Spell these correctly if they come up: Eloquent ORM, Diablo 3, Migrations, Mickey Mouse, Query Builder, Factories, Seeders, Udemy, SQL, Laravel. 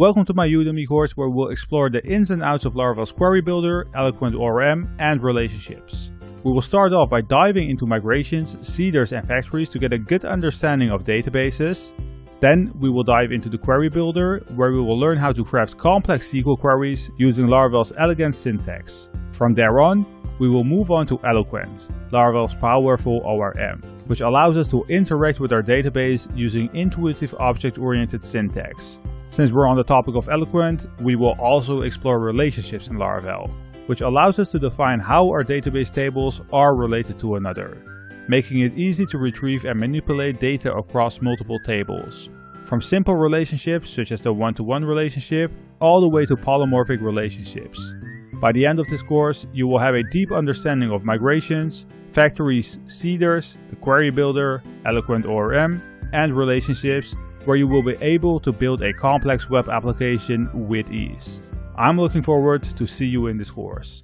Welcome to my Udemy course, where we'll explore the ins and outs of Laravel's Query Builder, Eloquent ORM, and relationships. We will start off by diving into migrations, seeders, and factories to get a good understanding of databases. Then we will dive into the Query Builder, where we will learn how to craft complex SQL queries using Laravel's elegant syntax. From there on, we will move on to Eloquent, Laravel's powerful ORM, which allows us to interact with our database using intuitive object-oriented syntax. Since we're on the topic of Eloquent, we will also explore relationships in Laravel, which allows us to define how our database tables are related to another, making it easy to retrieve and manipulate data across multiple tables. From simple relationships, such as the one-to-one relationship, all the way to polymorphic relationships. By the end of this course, you will have a deep understanding of migrations, factories, seeders, the Query Builder, Eloquent ORM, and relationships, where you will be able to build a complex web application with ease. I'm looking forward to see you in this course.